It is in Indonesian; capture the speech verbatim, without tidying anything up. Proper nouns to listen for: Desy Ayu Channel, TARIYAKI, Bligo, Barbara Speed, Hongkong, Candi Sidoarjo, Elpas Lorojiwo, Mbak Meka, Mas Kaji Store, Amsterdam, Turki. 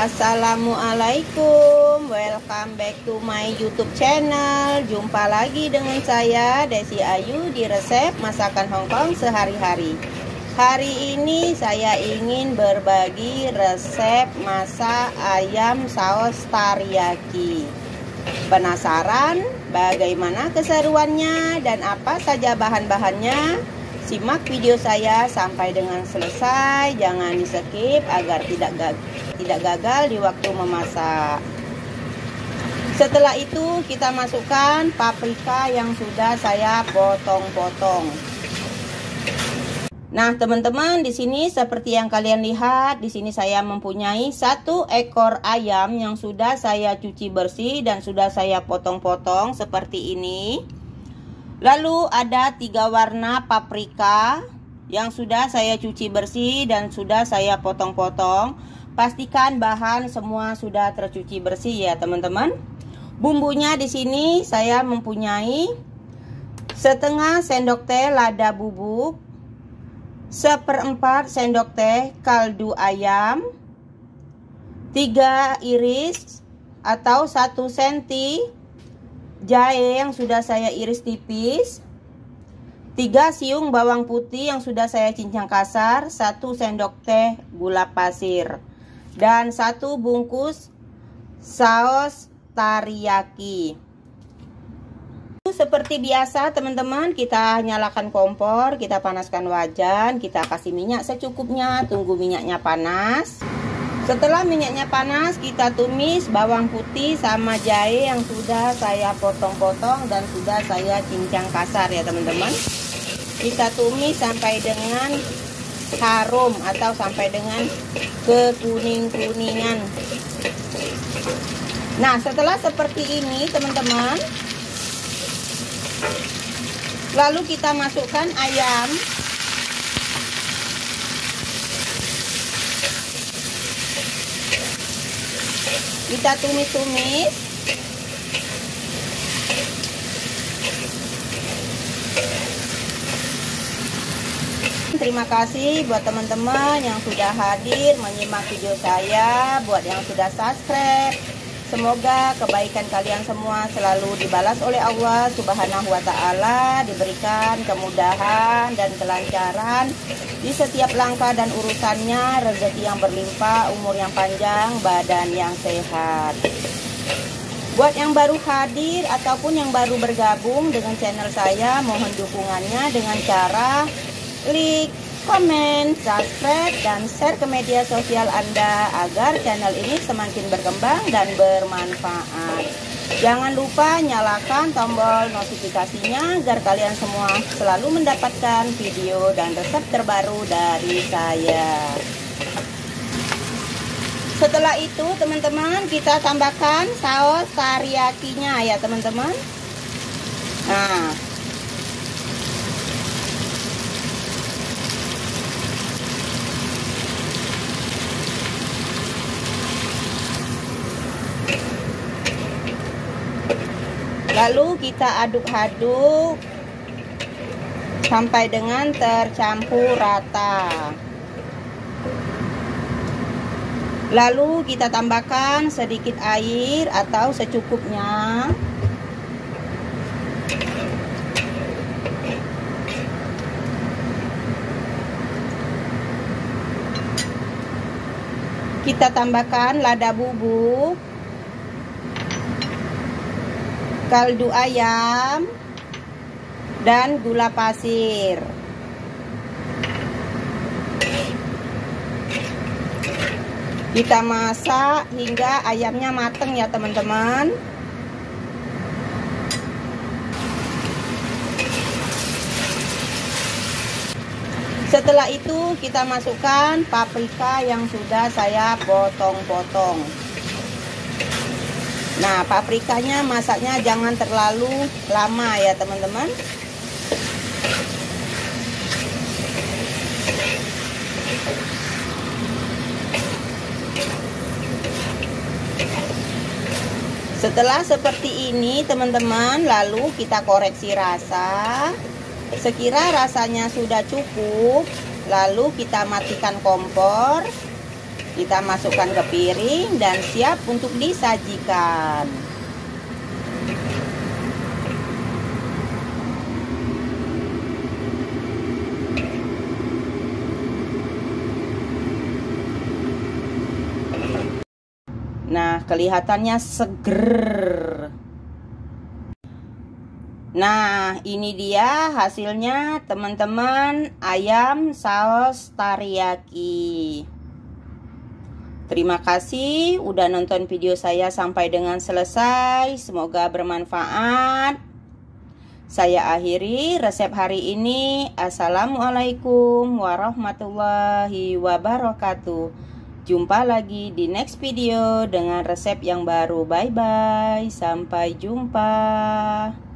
Assalamualaikum, welcome back to my YouTube channel. Jumpa lagi dengan saya Desy Ayu di resep masakan Hongkong sehari-hari. Hari ini saya ingin berbagi resep masak ayam saus teriyaki. Penasaran bagaimana keseruannya dan apa saja bahan-bahannya? Simak video saya sampai dengan selesai, jangan di skip agar tidak gag tidak gagal di waktu memasak. Setelah itu kita masukkan paprika yang sudah saya potong-potong. Nah teman-teman, di sini seperti yang kalian lihat, di sini saya mempunyai satu ekor ayam yang sudah saya cuci bersih dan sudah saya potong-potong seperti ini. Lalu ada tiga warna paprika yang sudah saya cuci bersih dan sudah saya potong-potong. Pastikan bahan semua sudah tercuci bersih ya teman-teman. Bumbunya di sini saya mempunyai setengah sendok teh lada bubuk, seperempat sendok teh kaldu ayam, tiga iris atau satu senti jahe yang sudah saya iris tipis, tiga siung bawang putih yang sudah saya cincang kasar, satu sendok teh gula pasir, dan satu bungkus saus teriyaki. Seperti biasa teman-teman, kita nyalakan kompor, kita panaskan wajan, kita kasih minyak secukupnya, tunggu minyaknya panas. Setelah minyaknya panas, kita tumis bawang putih sama jahe yang sudah saya potong-potong dan sudah saya cincang kasar ya teman-teman. Kita tumis sampai dengan harum atau sampai dengan kekuning-kuningan. Nah setelah seperti ini teman-teman, lalu kita masukkan ayam. Kita tumis-tumis. Terima kasih buat teman-teman yang sudah hadir menyimak video saya, buat yang sudah subscribe. Semoga kebaikan kalian semua selalu dibalas oleh Allah Subhanahu wa ta'ala, diberikan kemudahan dan kelancaran di setiap langkah dan urusannya, rezeki yang berlimpah, umur yang panjang, badan yang sehat. Buat yang baru hadir ataupun yang baru bergabung dengan channel saya, mohon dukungannya dengan cara like, komen, subscribe, dan share ke media sosial Anda agar channel ini semakin berkembang dan bermanfaat. Jangan lupa nyalakan tombol notifikasinya agar kalian semua selalu mendapatkan video dan resep terbaru dari saya. Setelah itu teman-teman, kita tambahkan saus teriyakinya ya teman-teman. Nah lalu kita aduk-aduk sampai dengan tercampur rata. Lalu kita tambahkan sedikit air atau secukupnya. Kita tambahkan lada bubuk, kaldu ayam, dan gula pasir. Kita masak hingga ayamnya mateng ya teman-teman. Setelah itu kita masukkan paprika yang sudah saya potong-potong. Nah, paprikanya masaknya jangan terlalu lama ya teman-teman. Setelah seperti ini teman-teman, lalu kita koreksi rasa. Sekira rasanya sudah cukup, lalu kita matikan kompor. Kita masukkan ke piring dan siap untuk disajikan. Nah, kelihatannya seger. Nah, ini dia hasilnya teman-teman, ayam saus teriyaki. Terima kasih udah nonton video saya sampai dengan selesai. Semoga bermanfaat. Saya akhiri resep hari ini. Assalamualaikum warahmatullahi wabarakatuh. Jumpa lagi di next video dengan resep yang baru. Bye bye. Sampai jumpa.